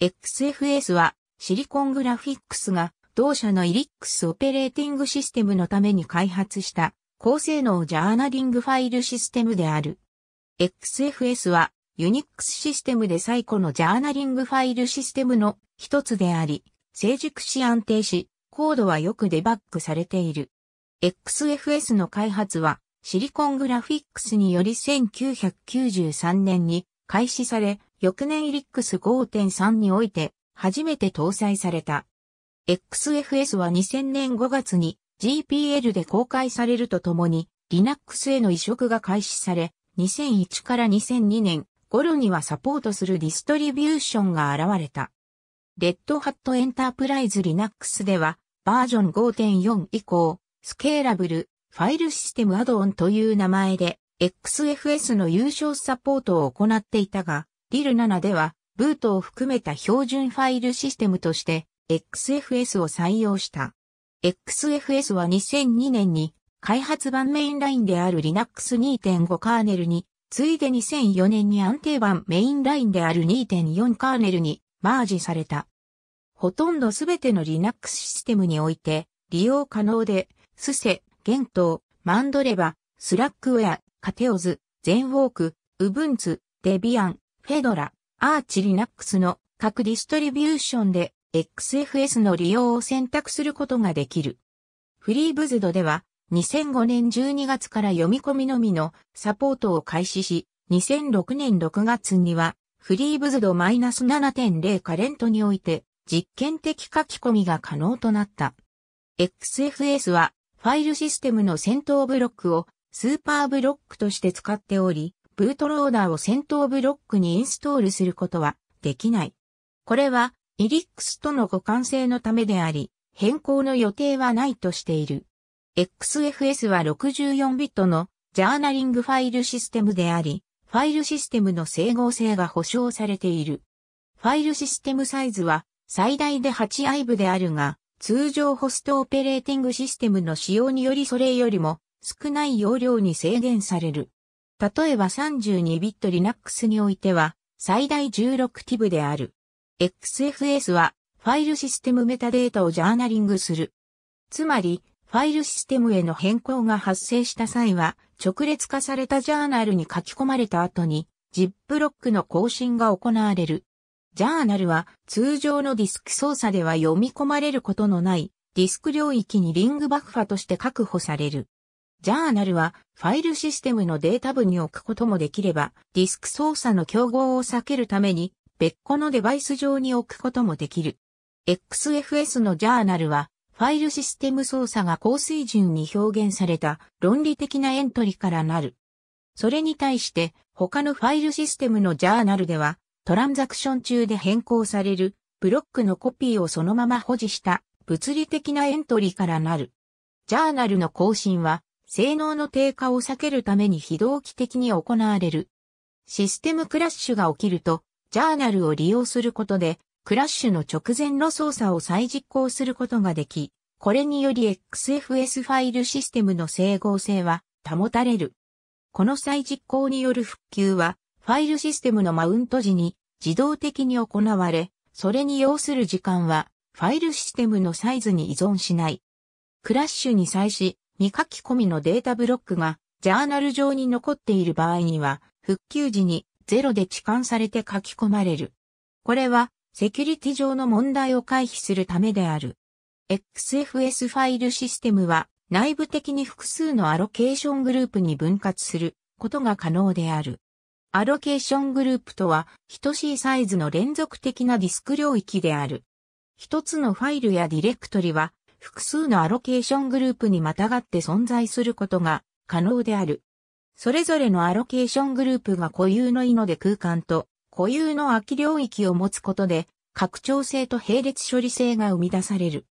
XFS はシリコングラフィックスが同社のIRIXオペレーティングシステムのために開発した高性能ジャーナリングファイルシステムである。XFS はUnixシステムで最古のジャーナリングファイルシステムの一つであり、成熟し安定し、コードはよくデバッグされている。XFS の開発はシリコングラフィックスにより1993年に開始され、翌年IRIX 5.3 において初めて搭載された。XFS は2000年5月に GPL で公開されるとともに Linux への移植が開始され、2001から2002年頃にはサポートするディストリビューションが現れた。レッドハットエンタープライズ Linux ではバージョン 5.4 以降、スケーラブルファイルシステムアドオンという名前で XFS の有償サポートを行っていたが、DIL7 ではブートを含めた標準ファイルシステムとして、XFS を採用した。XFS は2002年に開発版メインラインである Linux 2.5 カーネルに、次いで2004年に安定版メインラインである 2.4 カーネルにマージされた。ほとんどすべての Linux システムにおいて利用可能で、SUSE、Gentoo、Mandriva、Slackware、KateOS、Zenwalk、Ubuntu、Debian、Fedora、Arch Linux の各ディストリビューションで、XFS の利用を選択することができる。FreeBSD では2005年12月から読み込みのみのサポートを開始し、2006年6月には FreeBSD-7.0 カレントにおいて実験的書き込みが可能となった。XFS はファイルシステムの先頭ブロックをスーパーブロックとして使っており、ブートローダーを先頭ブロックにインストールすることはできない。これはIRIX との互換性のためであり、変更の予定はないとしている。XFS は64ビットのジャーナリングファイルシステムであり、ファイルシステムの整合性が保証されている。ファイルシステムサイズは最大で 8EiB であるが、通常ホストオペレーティングシステムの使用によりそれよりも少ない容量に制限される。例えば32ビット Linux においては最大16TiBである。XFS はファイルシステムメタデータをジャーナリングする。つまり、ファイルシステムへの変更が発生した際は、直列化されたジャーナルに書き込まれた後に、ZIP ロックの更新が行われる。ジャーナルは通常のディスク操作では読み込まれることのないディスク領域にリングバッファとして確保される。ジャーナルはファイルシステムのデータ部に置くこともできれば、ディスク操作の競合を避けるために、別個のデバイス上に置くこともできる。XFS のジャーナルは、ファイルシステム操作が高水準に表現された論理的なエントリからなる。それに対して、他のファイルシステムのジャーナルでは、トランザクション中で変更される、ブロックのコピーをそのまま保持した物理的なエントリからなる。ジャーナルの更新は、性能の低下を避けるために非同期的に行われる。システムクラッシュが起きると、ジャーナルを利用することで、クラッシュの直前の操作を再実行することができ、これにより XFS ファイルシステムの整合性は保たれる。この再実行による復旧は、ファイルシステムのマウント時に自動的に行われ、それに要する時間は、ファイルシステムのサイズに依存しない。クラッシュに際し、未書き込みのデータブロックが、ジャーナル上に残っている場合には、復旧時に、0で置換されて書き込まれる。これはセキュリティ上の問題を回避するためである。XFS ファイルシステムは内部的に複数のアロケーショングループに分割することが可能である。アロケーショングループとは等しいサイズの連続的なディスク領域である。一つのファイルやディレクトリは複数のアロケーショングループにまたがって存在することが可能である。それぞれのアロケーショングループが固有のので空間と固有の空き領域を持つことで拡張性と並列処理性が生み出される。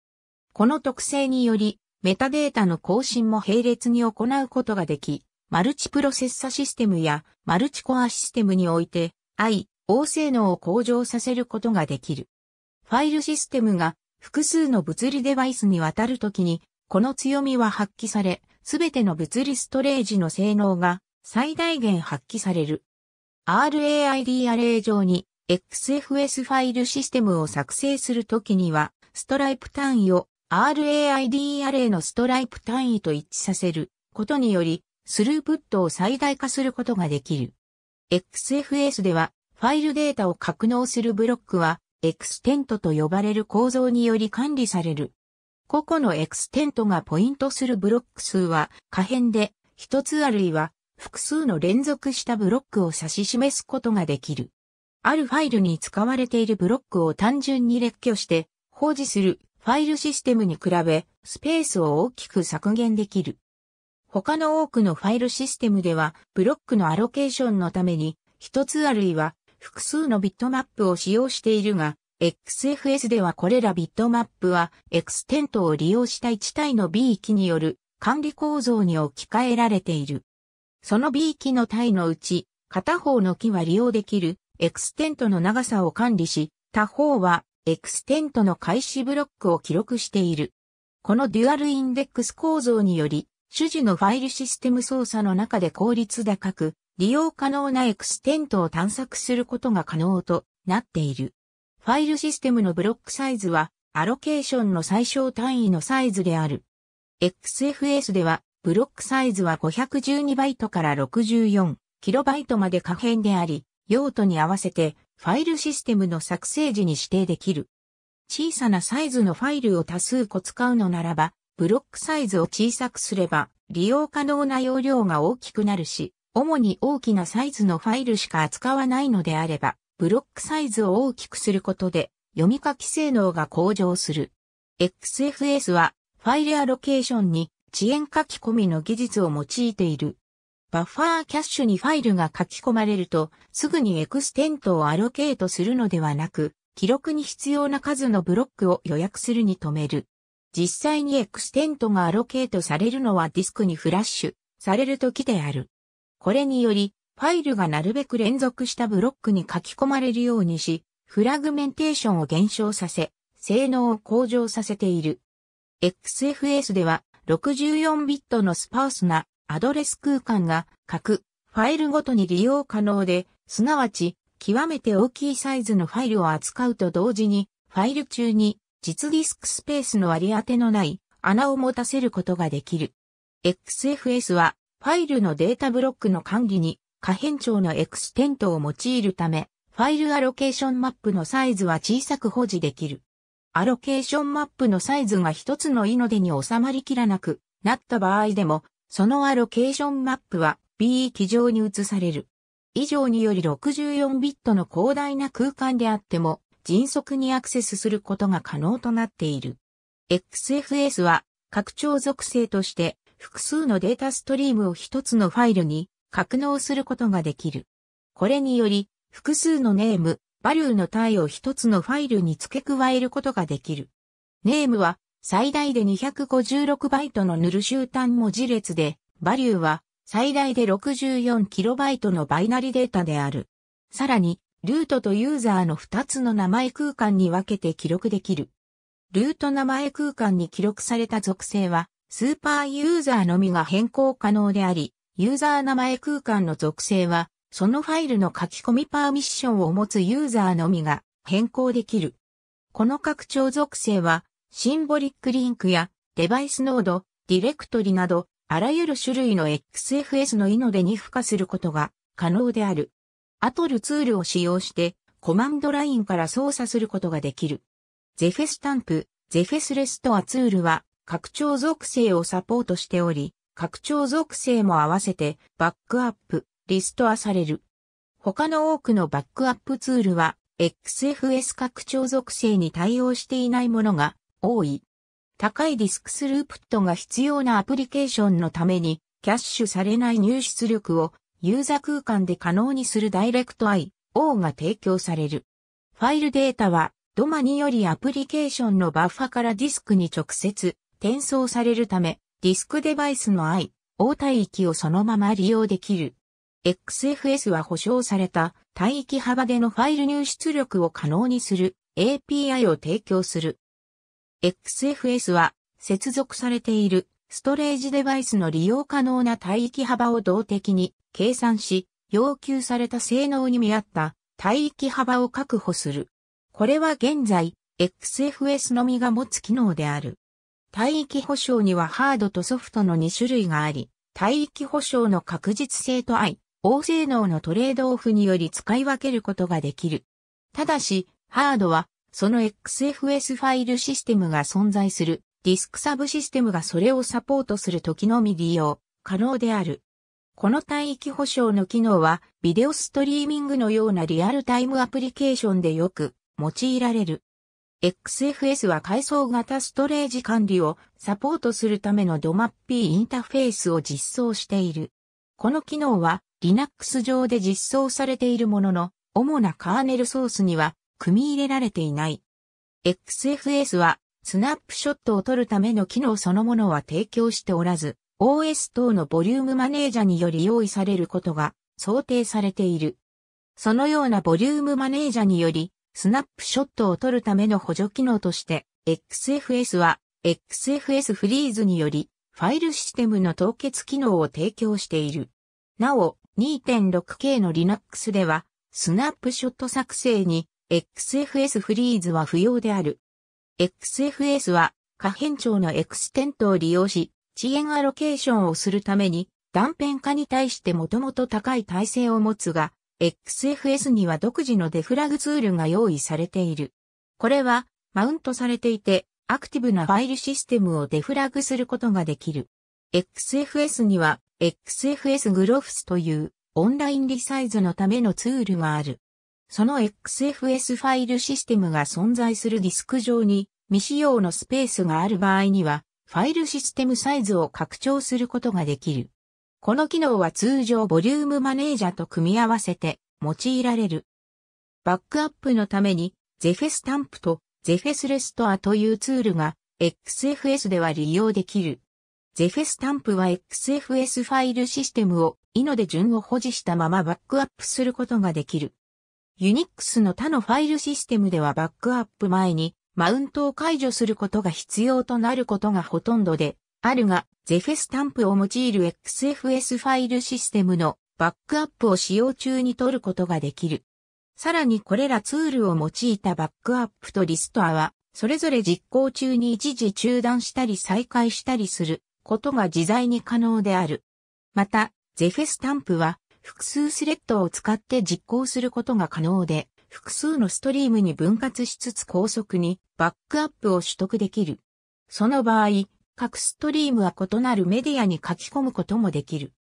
この特性によりメタデータの更新も並列に行うことができ、マルチプロセッサシステムやマルチコアシステムにおいて IO 性能を向上させることができる。ファイルシステムが複数の物理デバイスに渡るときにこの強みは発揮され、すべての物理ストレージの性能が最大限発揮される。RAID アレイ上に XFS ファイルシステムを作成するときには、ストライプ単位を RAID アレイのストライプ単位と一致させることにより、スループットを最大化することができる。XFS では、ファイルデータを格納するブロックは、エクステントと呼ばれる構造により管理される。個々のエクステントがポイントするブロック数は、可変で、一つあるいは、複数の連続したブロックを指し示すことができる。あるファイルに使われているブロックを単純に列挙して保持するファイルシステムに比べスペースを大きく削減できる。他の多くのファイルシステムではブロックのアロケーションのために一つあるいは複数のビットマップを使用しているが XFS ではこれらビットマップはエクステントを利用した1体の B 木による管理構造に置き換えられている。その B 木の体のうち片方の木は利用できるエクステントの長さを管理し、他方はエクステントの開始ブロックを記録している。このデュアルインデックス構造により、種々のファイルシステム操作の中で効率高く、利用可能なエクステントを探索することが可能となっている。ファイルシステムのブロックサイズは、アロケーションの最小単位のサイズである。XFS では、ブロックサイズは512バイトから64キロバイトまで可変であり、用途に合わせてファイルシステムの作成時に指定できる。小さなサイズのファイルを多数個使うのならば、ブロックサイズを小さくすれば利用可能な容量が大きくなるし、主に大きなサイズのファイルしか扱わないのであれば、ブロックサイズを大きくすることで読み書き性能が向上する。XFS はファイルアロケーションに遅延書き込みの技術を用いている。バッファーキャッシュにファイルが書き込まれると、すぐにエクステントをアロケートするのではなく、記録に必要な数のブロックを予約するに止める。実際にエクステントがアロケートされるのはディスクにフラッシュされる時である。これにより、ファイルがなるべく連続したブロックに書き込まれるようにし、フラグメンテーションを減少させ、性能を向上させている。XFS では、64ビットのスパースなアドレス空間が各ファイルごとに利用可能で、すなわち極めて大きいサイズのファイルを扱うと同時にファイル中に実ディスクスペースの割り当てのない穴を持たせることができる。XFS はファイルのデータブロックの管理に可変調のエクステントを用いるため、ファイルアロケーションマップのサイズは小さく保持できる。アロケーションマップのサイズが一つのイノデに収まりきらなくなった場合でも、そのアロケーションマップは B 木上に移される。以上により64ビットの広大な空間であっても迅速にアクセスすることが可能となっている。XFS は拡張属性として複数のデータストリームを一つのファイルに格納することができる。これにより複数のネーム、バリューの単位を一つのファイルに付け加えることができる。ネームは最大で256バイトのヌル集単文字列で、バリューは最大で64キロバイトのバイナリデータである。さらに、ルートとユーザーの2つの名前空間に分けて記録できる。ルート名前空間に記録された属性は、スーパーユーザーのみが変更可能であり、ユーザー名前空間の属性は、そのファイルの書き込みパーミッションを持つユーザーのみが変更できる。この拡張属性は、シンボリックリンクやデバイスノード、ディレクトリなど、あらゆる種類の XFS のイノデに付加することが可能である。アトルツールを使用してコマンドラインから操作することができる。ZFS タンプ、ZFS レストアツールは拡張属性をサポートしており、拡張属性も合わせてバックアップ、リストアされる。他の多くのバックアップツールは XFS 拡張属性に対応していないものが多い。高いディスクスループットが必要なアプリケーションのために、キャッシュされない入出力をユーザ空間で可能にするダイレクト I/O が提供される。ファイルデータは、ドマによりアプリケーションのバッファからディスクに直接転送されるため、ディスクデバイスの I/O 帯域をそのまま利用できる。XFS は保証された帯域幅でのファイル入出力を可能にする API を提供する。XFS は接続されているストレージデバイスの利用可能な帯域幅を動的に計算し、要求された性能に見合った帯域幅を確保する。これは現在、XFS のみが持つ機能である。帯域保証にはハードとソフトの2種類があり、帯域保証の確実性とIO性能のトレードオフにより使い分けることができる。ただし、ハードは、その XFS ファイルシステムが存在するディスクサブシステムがそれをサポートするときのみ利用可能である。この帯域保証の機能は、ビデオストリーミングのようなリアルタイムアプリケーションでよく用いられる。XFS は階層型ストレージ管理をサポートするためのドマッピーインターフェースを実装している。この機能は Linux 上で実装されているものの、主なカーネルソースには組み入れられていない。XFS はスナップショットを取るための機能そのものは提供しておらず、OS 等のボリュームマネージャにより用意されることが想定されている。そのようなボリュームマネージャにより、スナップショットを取るための補助機能として、XFS は XFS フリーズによりファイルシステムの凍結機能を提供している。なお、2.6K の Linux では、スナップショット作成に XFS フリーズは不要である。XFS は可変調のエクステントを利用し、遅延アロケーションをするために断片化に対してもともと高い耐性を持つが、XFS には独自のデフラグツールが用意されている。これはマウントされていてアクティブなファイルシステムをデフラグすることができる。XFS には XFS グロフスというオンラインリサイズのためのツールがある。その XFS ファイルシステムが存在するディスク上に未使用のスペースがある場合にはファイルシステムサイズを拡張することができる。この機能は通常ボリュームマネージャと組み合わせて用いられる。バックアップのために ZFS タンプと ZFS レストアというツールが XFS では利用できる。ZFS タンプは XFS ファイルシステムをINOで順を保持したままバックアップすることができる。Unix の他のファイルシステムではバックアップ前にマウントを解除することが必要となることがほとんどであるが、ZFS タンプを用いる XFS ファイルシステムのバックアップを使用中に取ることができる。さらにこれらツールを用いたバックアップとリストアは、それぞれ実行中に一時中断したり再開したりすることが自在に可能である。また、ZFS タンプは複数スレッドを使って実行することが可能で、複数のストリームに分割しつつ高速にバックアップを取得できる。その場合、各ストリームは異なるメディアに書き込むこともできる。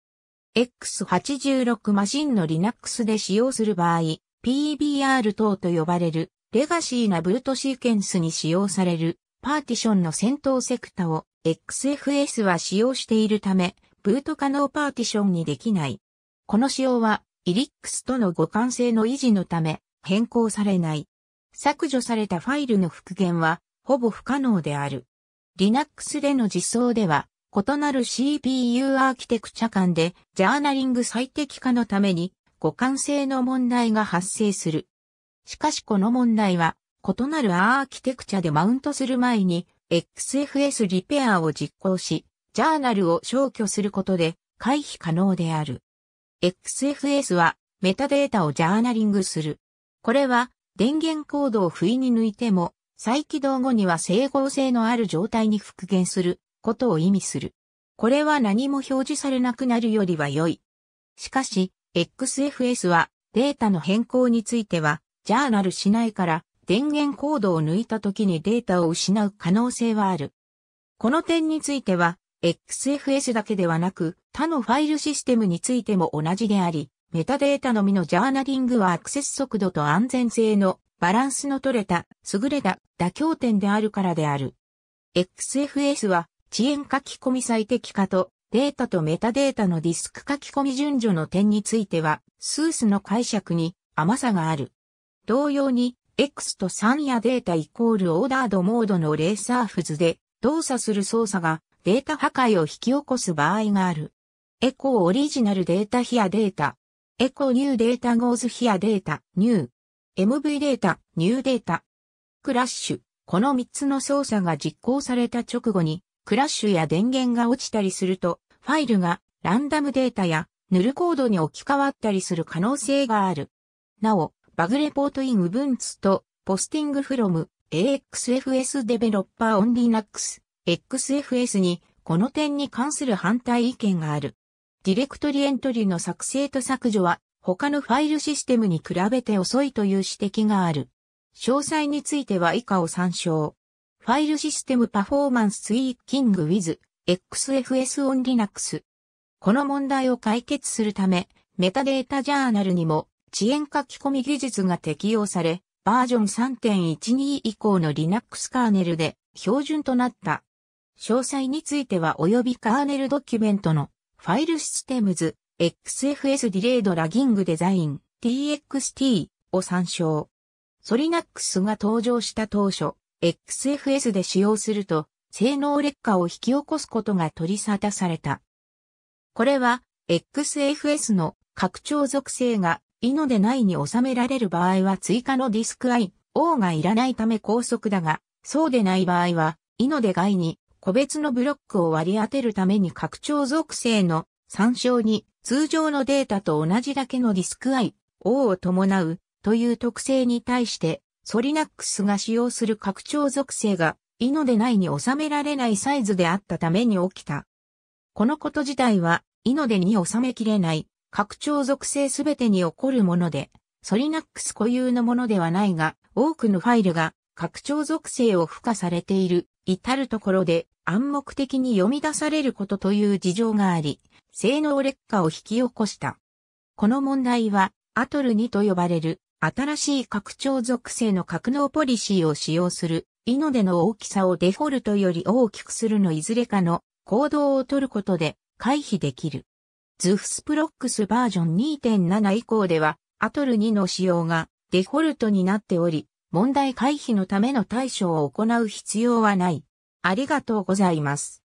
x86 マシンの Linux で使用する場合、PBR 等と呼ばれるレガシーなブートシーケンスに使用されるパーティションの先頭セクタを XFS は使用しているため、ブート可能パーティションにできない。この仕様は IRIX との互換性の維持のため変更されない。削除されたファイルの復元はほぼ不可能である。Linux での実装では、異なる CPU アーキテクチャ間で、ジャーナリング最適化のために、互換性の問題が発生する。しかしこの問題は、異なるアーキテクチャでマウントする前に、XFS リペアを実行し、ジャーナルを消去することで、回避可能である。XFS は、メタデータをジャーナリングする。これは、電源コードを不意に抜いても、再起動後には整合性のある状態に復元することを意味する。これは何も表示されなくなるよりは良い。しかし、XFS はデータの変更については、ジャーナルしないから電源コードを抜いた時にデータを失う可能性はある。この点については、XFS だけではなく、他のファイルシステムについても同じであり、メタデータのみのジャーナリングはアクセス速度と安全性のバランスの取れた、優れた妥協点であるからである。XFS は、遅延書き込み最適化と、データとメタデータのディスク書き込み順序の点については、SUSE の解釈に甘さがある。同様に、X と3やデータ=オーダードモードのレーサーフズで、動作する操作が、データ破壊を引き起こす場合がある。Echo オリジナルデータヒアデータ。Echo ニューデータゴーズヒアデータニュー。MV データ、ニューデータ、クラッシュ。この3つの操作が実行された直後に、クラッシュや電源が落ちたりすると、ファイルがランダムデータやヌルコードに置き換わったりする可能性がある。なお、バグレポートイン Ubuntu とポスティングフロム AXFS デベロッパーオン Linux XFS にこの点に関する反対意見がある。ディレクトリエントリの作成と削除は他のファイルシステムに比べて遅いという指摘がある。詳細については以下を参照。ファイルシステムパフォーマンスツイーキング with XFS on Linux。この問題を解決するため、メタデータジャーナルにも遅延書き込み技術が適用され、バージョン 3.12 以降の Linux カーネルで標準となった。詳細については及びカーネルドキュメントのファイルシステムズ XFS ディレイドラギングデザイン TXT を参照。ソリナックスが登場した当初、XFS で使用すると性能劣化を引き起こすことが取り沙汰された。これは XFS の拡張属性がイノで内に収められる場合は追加のディスク I/O がいらないため高速だが、そうでない場合はイノで外に個別のブロックを割り当てるために拡張属性の参照に通常のデータと同じだけのディスク I/O を伴うという特性に対してソリナックスが使用する拡張属性がイノで内に収められないサイズであったために起きた。このこと自体はイノでに収めきれない拡張属性すべてに起こるもので、ソリナックス固有のものではないが、多くのファイルが拡張属性を付加されている至るところで暗黙的に読み出されることという事情があり、性能劣化を引き起こした。この問題は、アトル2と呼ばれる新しい拡張属性の格納ポリシーを使用する、イノでの大きさをデフォルトより大きくするのいずれかの行動を取ることで回避できる。ズフスプロックスバージョン 2.7 以降では、アトル2の仕様がデフォルトになっており、問題回避のための対処を行う必要はない。ありがとうございます。